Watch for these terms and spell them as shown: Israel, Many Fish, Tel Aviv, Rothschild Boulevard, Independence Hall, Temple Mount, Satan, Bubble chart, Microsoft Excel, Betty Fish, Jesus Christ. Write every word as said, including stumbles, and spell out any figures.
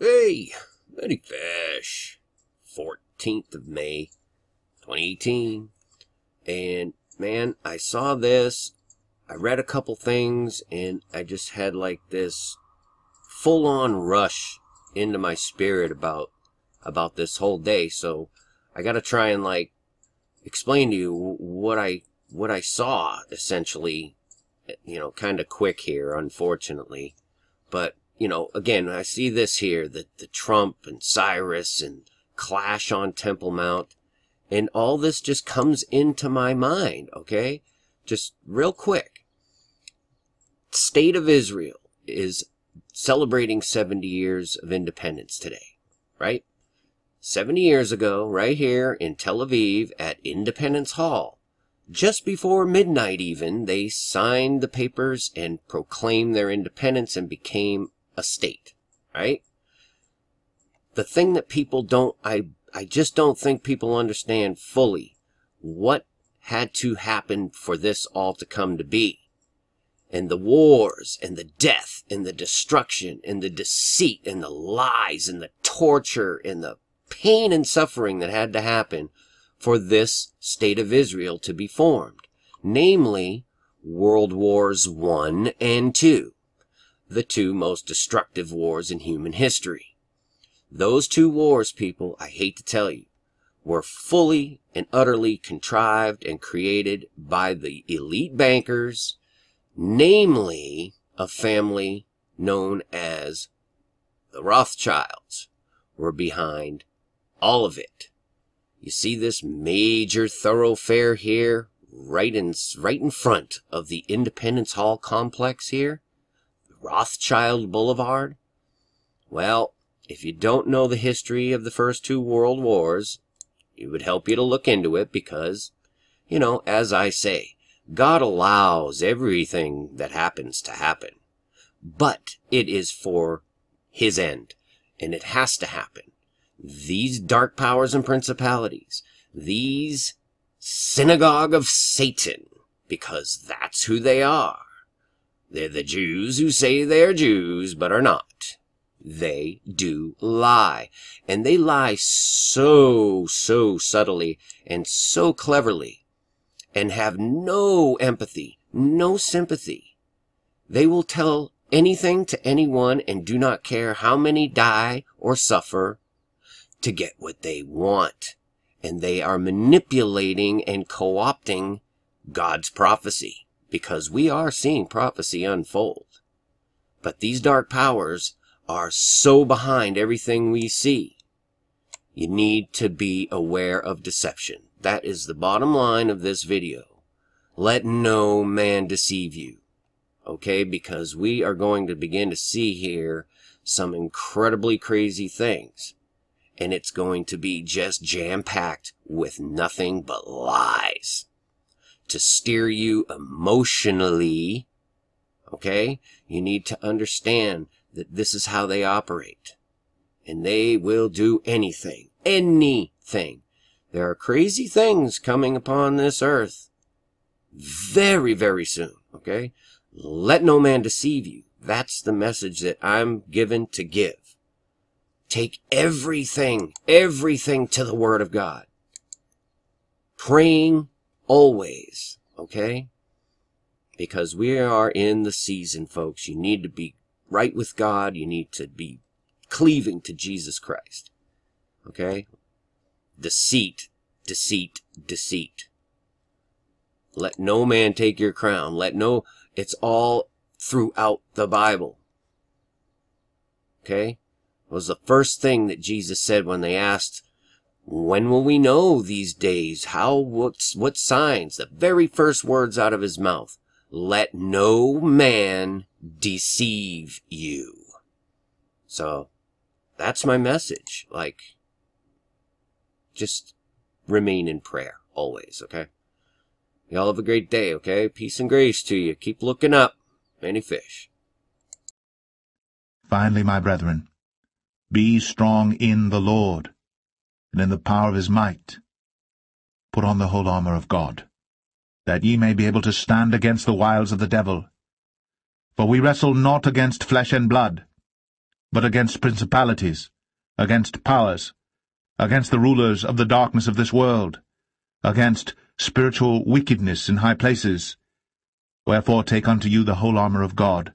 Hey, Betty Fish, fourteenth of May, twenty eighteen, and man, I saw this, I read a couple things, and I just had like this full-on rush into my spirit about about this whole day, so I gotta try and like explain to you what I what I saw, essentially, you know, kind of quick here, unfortunately, but you know, again, I see this here, the, the Trump and Cyrus and clash on Temple Mount, and all this just comes into my mind, okay? Just real quick. State of Israel is celebrating seventy years of independence today, right? seventy years ago, right here in Tel Aviv at Independence Hall, just before midnight even, they signed the papers and proclaimed their independence and became a state, right? The thing that people don't, I, I just don't think people understand fully what had to happen for this all to come to be. And the wars, and the death, and the destruction, and the deceit, and the lies, and the torture, and the pain and suffering that had to happen for this state of Israel to be formed. Namely, World Wars one and two. The two most destructive wars in human history. Those two wars, people, I hate to tell you, were fully and utterly contrived and created by the elite bankers, namely a family known as the Rothschilds, were behind all of it. You see this major thoroughfare here, right in, right in front of the Independence Hall complex here, Rothschild Boulevard? Well, if you don't know the history of the first two world wars, it would help you to look into it because, you know, as I say, God allows everything that happens to happen. But it is for his end, and it has to happen. These dark powers and principalities, these synagogue of Satan, because that's who they are. They're the Jews who say they're Jews, but are not. They do lie. And they lie so, so subtly and so cleverly and have no empathy, no sympathy. They will tell anything to anyone and do not care how many die or suffer to get what they want. And they are manipulating and co-opting God's prophecy. Because we are seeing prophecy unfold. But these dark powers are so behind everything we see. You need to be aware of deception. That is the bottom line of this video. Let no man deceive you. Okay, because we are going to begin to see here some incredibly crazy things. And it's going to be just jam-packed with nothing but lies. To steer you emotionally, okay? You need to understand that this is how they operate. And they will do anything. Anything. There are crazy things coming upon this earth very, very soon, okay? Let no man deceive you. That's the message that I'm given to give. Take everything, everything to the Word of God. Praying always, okay? Because we are in the season, folks. You need to be right with God. You need to be cleaving to Jesus Christ, okay? Deceit, deceit, deceit. Let no man take your crown. Let no, it's all throughout the Bible, okay? It was the first thing that Jesus said when they asked, when will we know these days? How, what, what signs? The very first words out of his mouth. Let no man deceive you. So, that's my message. Like, just remain in prayer always, okay? Y'all have a great day, okay? Peace and grace to you. Keep looking up. Many fish. Finally, my brethren, be strong in the Lord, and in the power of his might. Put on the whole armor of God, that ye may be able to stand against the wiles of the devil. For we wrestle not against flesh and blood, but against principalities, against powers, against the rulers of the darkness of this world, against spiritual wickedness in high places. Wherefore take unto you the whole armour of God,